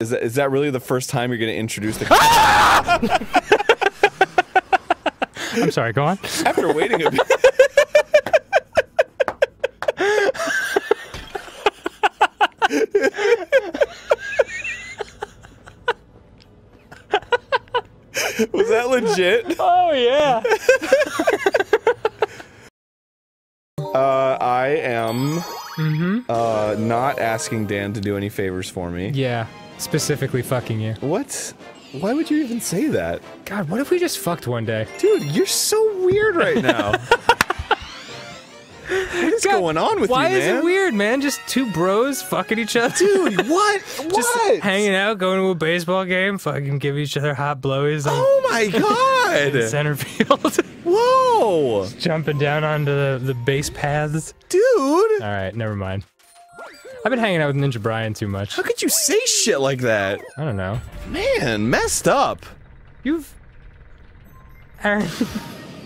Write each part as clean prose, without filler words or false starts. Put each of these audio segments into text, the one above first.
Is that really the first time you're going to introduce the... I'm sorry, go on. After waiting a bit... Was that legit? Oh, yeah. I am... not asking Dan to do any favors for me. Yeah, specifically fucking you. What? Why would you even say that? God, what if we just fucked one day? Dude, you're so weird right now. What is going on with you, man? Why is it weird, man? Just two bros fucking each other? Dude, what? Just hanging out, going to a baseball game, fucking give each other hot blowies. Oh my god! Center field. Whoa! Just jumping down onto the base paths. Dude! Alright, never mind. I've been hanging out with Ninja Brian too much. How could you say shit like that? I don't know. Man, messed up. You've... Aaron...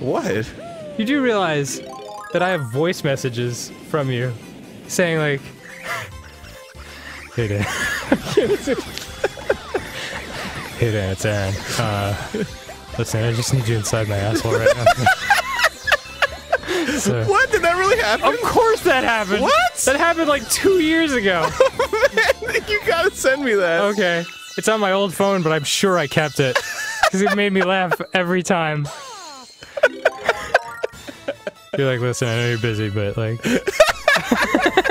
What? You do realize that I have voice messages from you saying, like... Hey, Dan. Hey, Dan, it's Aaron. Listen, I just need you inside my asshole right now. So. What? Did that really happen? Of course that happened! What?! That happened like 2 years ago! Oh, man, you gotta send me that! Okay. It's on my old phone, but I'm sure I kept it. Because it made me laugh every time. You're like, listen, I know you're busy, but like...